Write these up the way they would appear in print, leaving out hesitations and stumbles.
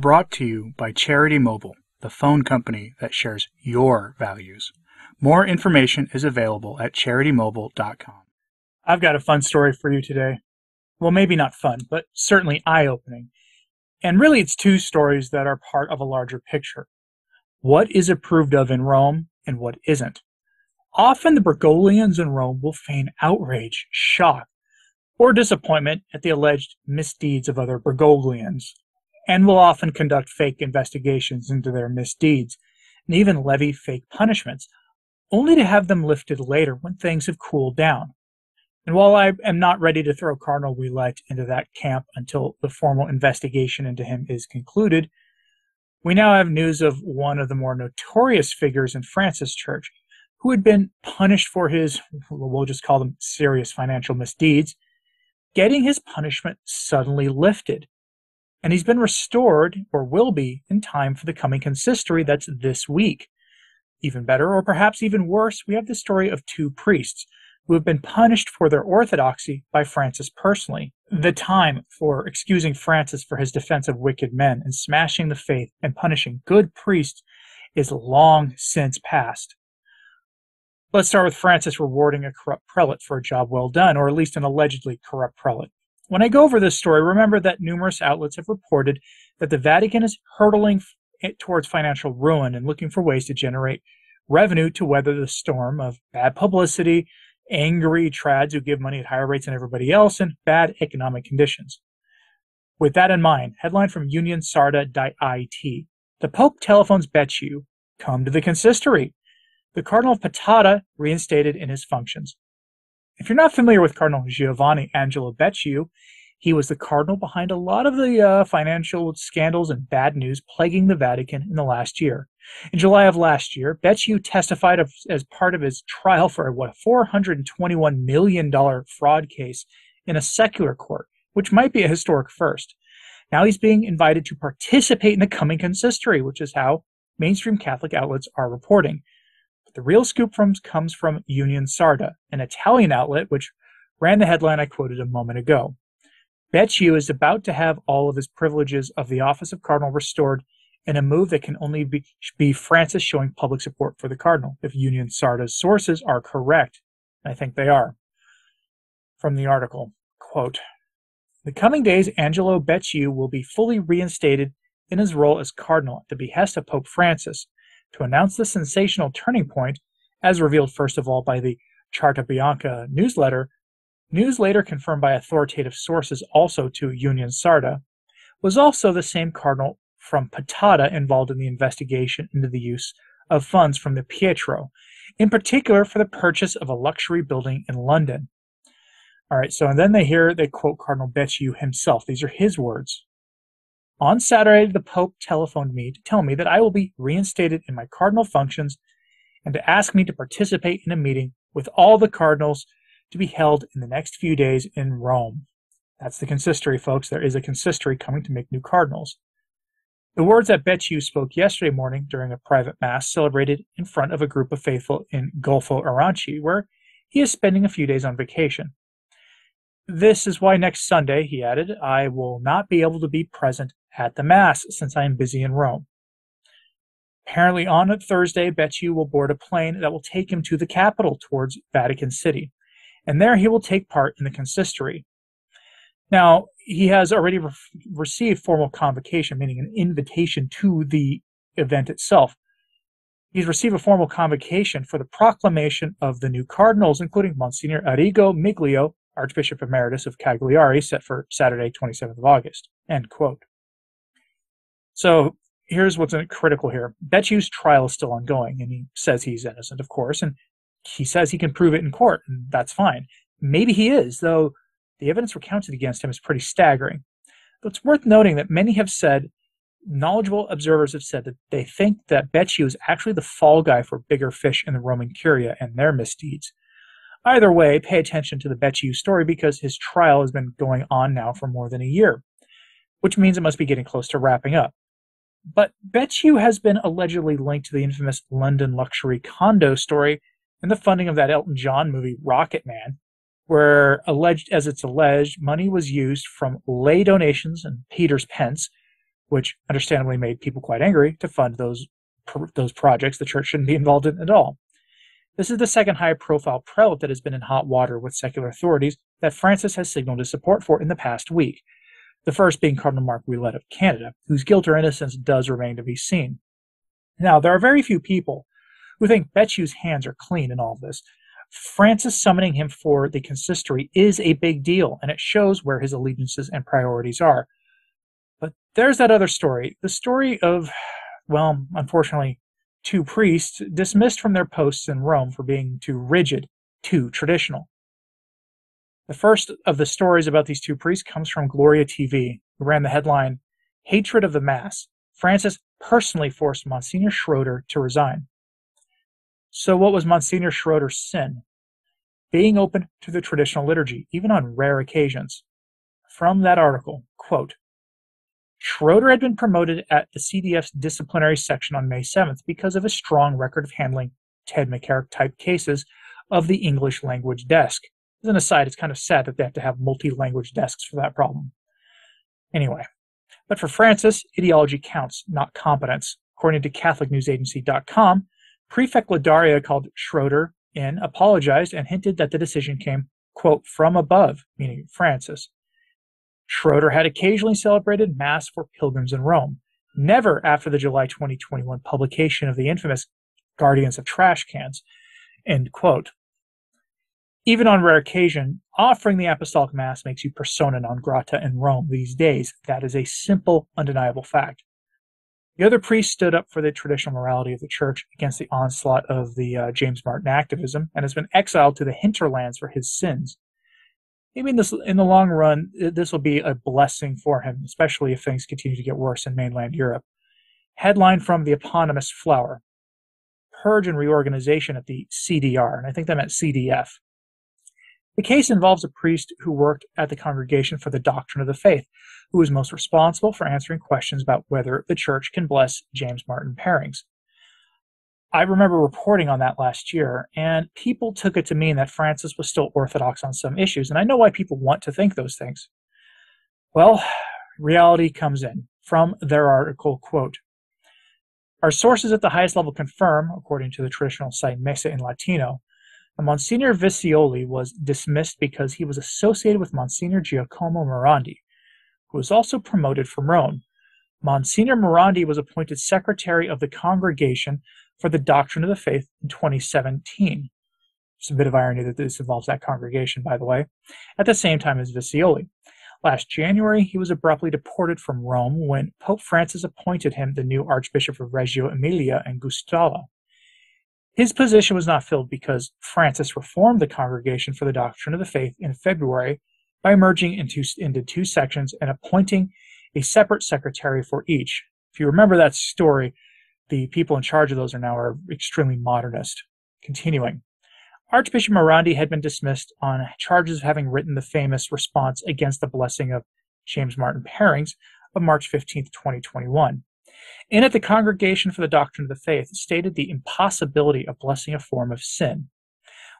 Brought to you by Charity Mobile, the phone company that shares your values. More information is available at CharityMobile.com. I've got a fun story for you today. Well, maybe not fun, but certainly eye-opening. And really, it's two stories that are part of a larger picture. What is approved of in Rome and what isn't? Often the Bergoglians in Rome will feign outrage, shock, or disappointment at the alleged misdeeds of other Bergoglians, and will often conduct fake investigations into their misdeeds, and even levy fake punishments, only to have them lifted later when things have cooled down. And while I am not ready to throw Cardinal Ouellet into that camp until the formal investigation into him is concluded, we now have news of one of the more notorious figures in France's church, who had been punished for his, we'll just call them serious financial misdeeds, getting his punishment suddenly lifted. And he's been restored, or will be, in time for the coming consistory that's this week. Even better, or perhaps even worse, we have the story of two priests who have been punished for their orthodoxy by Francis personally. The time for excusing Francis for his defense of wicked men and smashing the faith and punishing good priests is long since past. Let's start with Francis rewarding a corrupt prelate for a job well done, or at least an allegedly corrupt prelate. When I go over this story, remember that numerous outlets have reported that the Vatican is hurtling towards financial ruin and looking for ways to generate revenue to weather the storm of bad publicity, angry trads who give money at higher rates than everybody else, and bad economic conditions. With that in mind, headline from UnionSarda.it. The Pope telephones Becciu, come to the consistory. The Cardinal of Patata reinstated in his functions. If you're not familiar with Cardinal Giovanni Angelo Becciu, he was the cardinal behind a lot of the financial scandals and bad news plaguing the Vatican in the last year. In July of last year, Becciu testified as part of his trial for a $421 million fraud case in a secular court, which might be a historic first. Now he's being invited to participate in the coming consistory, which is how mainstream Catholic outlets are reporting. But the real scoop comes from Union Sarda, an Italian outlet which ran the headline I quoted a moment ago. Becciu is about to have all of his privileges of the office of cardinal restored in a move that can only be Francis showing public support for the cardinal, if Union Sarda's sources are correct. And I think they are. From the article, quote, "The coming days, Angelo Becciu will be fully reinstated in his role as cardinal at the behest of Pope Francis to announce the sensational turning point, as revealed first of all by the Charta Bianca newsletter. News later confirmed by authoritative sources also to Union Sarda, was also the same cardinal from Patata involved in the investigation into the use of funds from the Pietro, in particular for the purchase of a luxury building in London." All right, so and then they quote Cardinal Becciu himself. These are his words. "On Saturday, the Pope telephoned me to tell me that I will be reinstated in my cardinal functions and to ask me to participate in a meeting with all the cardinals to be held in the next few days in Rome." That's the consistory, folks. There is a consistory coming to make new cardinals. The words that Becciu spoke yesterday morning during a private mass celebrated in front of a group of faithful in Golfo Aranci, where he is spending a few days on vacation. "This is why next Sunday," he added, "I will not be able to be present at the mass since I am busy in Rome." Apparently on Thursday, Becciu will board a plane that will take him to the capital towards Vatican City, and there he will take part in the consistory. Now, he has already received formal convocation, meaning an invitation to the event itself. He's received a formal convocation for the proclamation of the new cardinals, including Monsignor Arrigo Miglio, Archbishop Emeritus of Cagliari, set for Saturday, 27th of August, end quote. So here's what's critical here. Becciu's trial is still ongoing, and he says he's innocent, of course, and he says he can prove it in court, and that's fine. Maybe he is, though the evidence recounted against him is pretty staggering. But it's worth noting that many have said, knowledgeable observers have said that they think that Becciu is actually the fall guy for bigger fish in the Roman Curia and their misdeeds. Either way, pay attention to the Becciu story because his trial has been going on now for more than a year, which means it must be getting close to wrapping up. But Becciu has been allegedly linked to the infamous London luxury condo story and the funding of that Elton John movie, Rocket Man, where, alleged as it's alleged, money was used from lay donations and Peter's Pence, which understandably made people quite angry to fund those projects the church shouldn't be involved in at all. This is the second high-profile prelate that has been in hot water with secular authorities that Francis has signaled his support for in the past week, the first being Cardinal Mark Ouellet of Canada, whose guilt or innocence does remain to be seen. Now, there are very few people who think Becciu's hands are clean in all this. Francis summoning him for the consistory is a big deal, and it shows where his allegiances and priorities are. But there's that other story, the story of, well, unfortunately, two priests dismissed from their posts in Rome for being too rigid, too traditional. The first of the stories about these two priests comes from Gloria TV, who ran the headline, "Hatred of the Mass. Francis personally forced Monsignor Schroeder to resign." So what was Monsignor Schroeder's sin? Being open to the traditional liturgy, even on rare occasions. From that article, quote, "Schroeder had been promoted at the CDF's disciplinary section on May 7th because of a strong record of handling Ted McCarrick-type cases of the English language desk." As an aside, it's kind of sad that they have to have multi-language desks for that problem. Anyway, but for Francis, ideology counts, not competence. According to CatholicNewsAgency.com, Prefect Ladaria called Schroeder in, apologized, and hinted that the decision came, quote, "from above," meaning Francis. Schroeder had occasionally celebrated Mass for pilgrims in Rome, never after the July 2021 publication of the infamous Guardians of Trash Cans, end quote. Even on rare occasion, offering the Apostolic Mass makes you persona non grata in Rome these days. That is a simple, undeniable fact. The other priest stood up for the traditional morality of the church against the onslaught of the James Martin activism and has been exiled to the hinterlands for his sins. Maybe in the long run, this will be a blessing for him, especially if things continue to get worse in mainland Europe. Headline from the eponymous Flower, "Purge and Reorganization at the CDR," and I think that meant CDF. The case involves a priest who worked at the Congregation for the Doctrine of the Faith, who was most responsible for answering questions about whether the church can bless James Martin pairings. I remember reporting on that last year, and people took it to mean that Francis was still orthodox on some issues, and I know why people want to think those things. Well, reality comes in. From their article, quote, "Our sources at the highest level confirm, according to the traditional site Mesa in Latino, that Monsignor Visioli was dismissed because he was associated with Monsignor Giacomo Morandi, who was also promoted from Rome. Monsignor Morandi was appointed secretary of the Congregation for the Doctrine of the Faith in 2017. It's a bit of irony that this involves that congregation, by the way, at the same time as Visioli. Last January, he was abruptly deported from Rome when Pope Francis appointed him the new Archbishop of Reggio Emilia and Guastalla. His position was not filled because Francis reformed the Congregation for the Doctrine of the Faith in February by merging into two sections and appointing a separate secretary for each. If you remember that story, the people in charge of those are now extremely modernist. Continuing, Archbishop Morandi had been dismissed on charges of having written the famous response against the blessing of James Martin pairings of March 15, 2021. In it, the Congregation for the Doctrine of the Faith stated the impossibility of blessing a form of sin.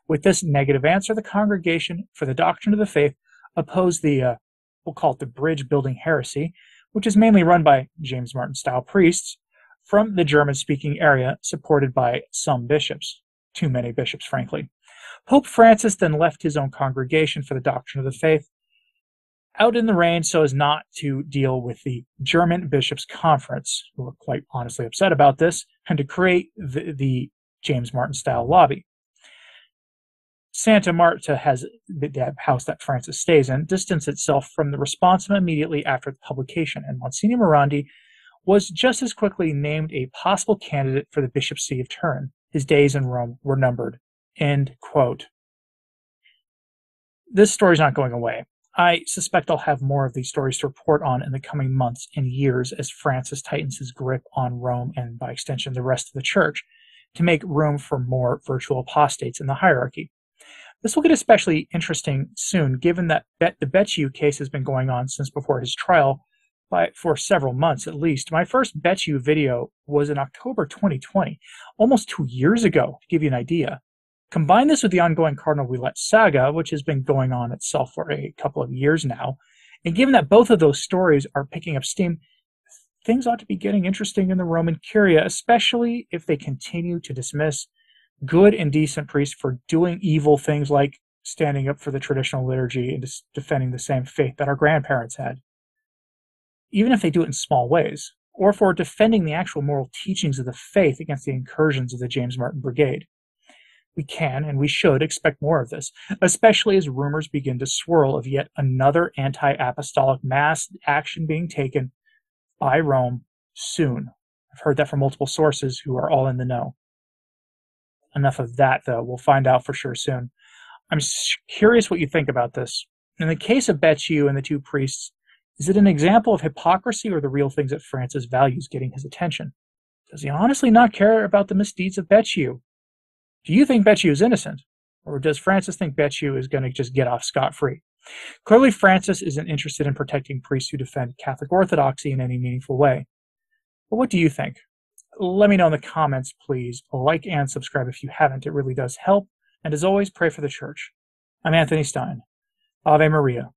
With this negative answer, the Congregation for the Doctrine of the Faith opposed the, we'll call it the bridge-building heresy, which is mainly run by James Martin-style priests from the German-speaking area, supported by some bishops. Too many bishops, frankly. Pope Francis then left his own Congregation for the Doctrine of the Faith out in the rain so as not to deal with the German Bishops' Conference, who were quite honestly upset about this, and to create the James Martin-style lobby. Santa Marta, has the house that Francis stays in, distanced itself from the response immediately after the publication, and Monsignor Morandi was just as quickly named a possible candidate for the Bishop's See of Turin. His days in Rome were numbered. End quote. This story's not going away. I suspect I'll have more of these stories to report on in the coming months and years as Francis tightens his grip on Rome and, by extension, the rest of the Church, to make room for more virtual apostates in the hierarchy. This will get especially interesting soon, given that the Becciu case has been going on since before his trial for several months at least. My first Becciu video was in October 2020, almost 2 years ago, to give you an idea. Combine this with the ongoing Cardinal Ouellet saga, which has been going on itself for a couple of years now, and given that both of those stories are picking up steam, things ought to be getting interesting in the Roman Curia, especially if they continue to dismiss good and decent priests for doing evil things like standing up for the traditional liturgy and defending the same faith that our grandparents had, even if they do it in small ways, or for defending the actual moral teachings of the faith against the incursions of the James Martin Brigade. We can and we should expect more of this, especially as rumors begin to swirl of yet another anti-apostolic mass action being taken by Rome soon. I've heard that from multiple sources who are all in the know. Enough of that, though. We'll find out for sure soon. I'm curious what you think about this. In the case of Becciu and the two priests, is it an example of hypocrisy or the real things that Francis values getting his attention? Does he honestly not care about the misdeeds of Becciu? Do you think Becciu is innocent? Or does Francis think Becciu is going to just get off scot-free? Clearly, Francis isn't interested in protecting priests who defend Catholic orthodoxy in any meaningful way. But what do you think? Let me know in the comments, please. Like and subscribe if you haven't. It really does help. And as always, pray for the Church. I'm Anthony Stine. Ave Maria.